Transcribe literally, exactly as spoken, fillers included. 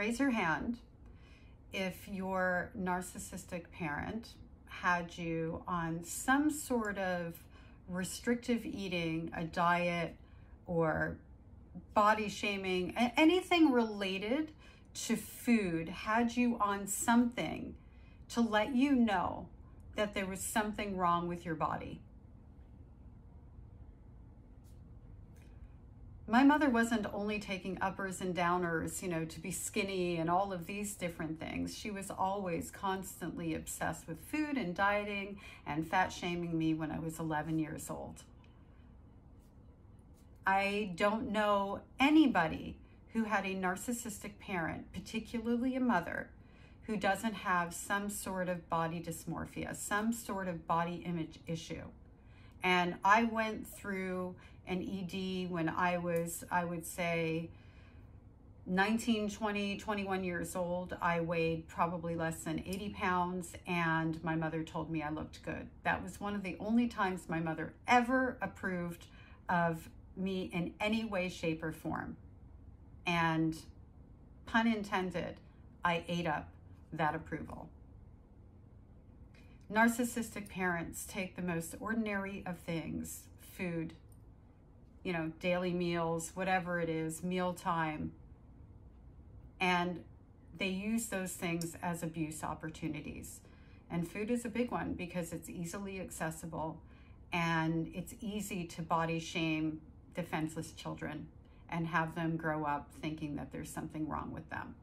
raise your hand if your narcissistic parent had you on some sort of restrictive eating, a diet, or body shaming, anything related to food, had you on something to let you know that there was something wrong with your body. My mother wasn't only taking uppers and downers, you know, to be skinny and all of these different things. She was always constantly obsessed with food and dieting and fat shaming me when I was eleven years old. I don't know anybody who had a narcissistic parent, particularly a mother, who doesn't have some sort of body dysmorphia, some sort of body image issue. And I went through an E D when I was, I would say, nineteen, twenty, twenty-one years old. I weighed probably less than eighty pounds, and my mother told me I looked good. That was one of the only times my mother ever approved of me in any way, shape, or form. And pun intended, I ate up that approval. Narcissistic parents take the most ordinary of things, food, you know, daily meals, whatever it is, mealtime, and they use those things as abuse opportunities. And food is a big one because it's easily accessible and it's easy to body shame defenseless children and have them grow up thinking that there's something wrong with them.